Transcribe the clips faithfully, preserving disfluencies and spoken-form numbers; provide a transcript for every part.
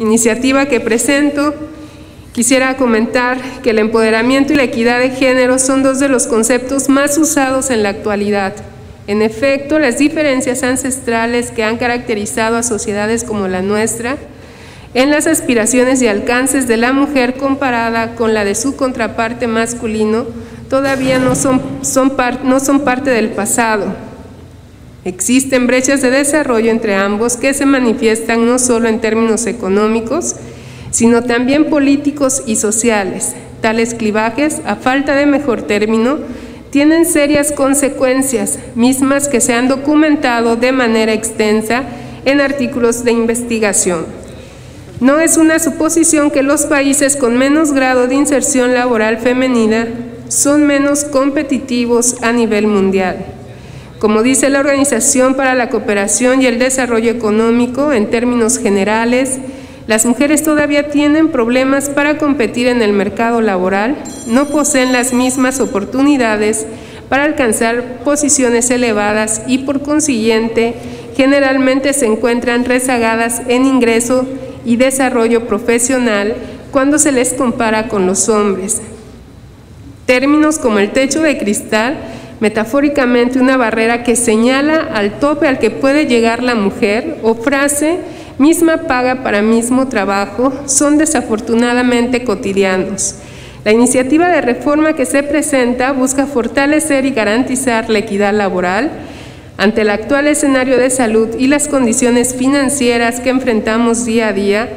Iniciativa que presento, quisiera comentar que el empoderamiento y la equidad de género son dos de los conceptos más usados en la actualidad. En efecto, las diferencias ancestrales que han caracterizado a sociedades como la nuestra, en las aspiraciones y alcances de la mujer comparada con la de su contraparte masculino, todavía no son, son par, no son parte del pasado. Existen brechas de desarrollo entre ambos que se manifiestan no solo en términos económicos, sino también políticos y sociales. Tales clivajes, a falta de mejor término, tienen serias consecuencias, mismas que se han documentado de manera extensa en artículos de investigación. No es una suposición que los países con menos grado de inserción laboral femenina son menos competitivos a nivel mundial. Como dice la Organización para la Cooperación y el Desarrollo Económico, en términos generales, las mujeres todavía tienen problemas para competir en el mercado laboral, no poseen las mismas oportunidades para alcanzar posiciones elevadas y, por consiguiente, generalmente se encuentran rezagadas en ingreso y desarrollo profesional cuando se les compara con los hombres. Términos como el techo de cristal, metafóricamente una barrera que señala al tope al que puede llegar la mujer, o frase misma paga para mismo trabajo, son desafortunadamente cotidianos. La iniciativa de reforma que se presenta busca fortalecer y garantizar la equidad laboral ante el actual escenario de salud y las condiciones financieras que enfrentamos día a día.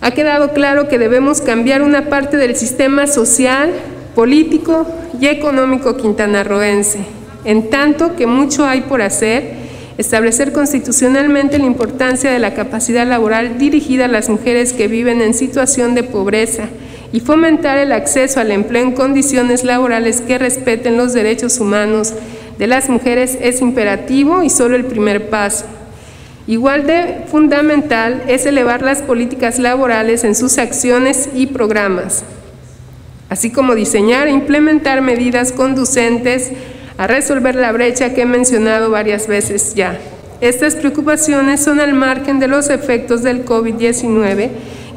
Ha quedado claro que debemos cambiar una parte del sistema social, político y económico quintanarroense, en tanto que mucho hay por hacer. Establecer constitucionalmente la importancia de la capacidad laboral dirigida a las mujeres que viven en situación de pobreza y fomentar el acceso al empleo en condiciones laborales que respeten los derechos humanos de las mujeres es imperativo y solo el primer paso. Igual de fundamental es elevar las políticas laborales en sus acciones y programas, así como diseñar e implementar medidas conducentes a resolver la brecha que he mencionado varias veces ya. Estas preocupaciones son al margen de los efectos del COVID diecinueve,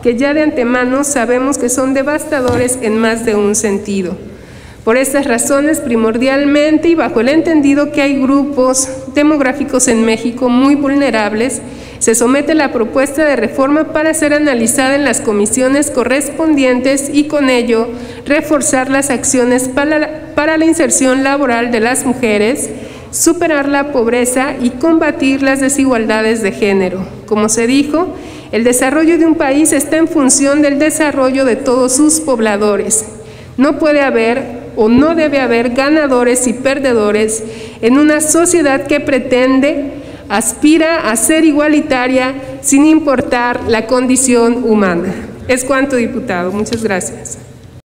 que ya de antemano sabemos que son devastadores en más de un sentido. Por estas razones, primordialmente y bajo el entendido que hay grupos demográficos en México muy vulnerables, se somete la propuesta de reforma para ser analizada en las comisiones correspondientes y con ello reforzar las acciones para la, para la inserción laboral de las mujeres, superar la pobreza y combatir las desigualdades de género. Como se dijo, el desarrollo de un país está en función del desarrollo de todos sus pobladores. No puede haber o no debe haber ganadores y perdedores en una sociedad que pretende, aspira a ser igualitaria sin importar la condición humana. Es cuanto, diputado. Muchas gracias.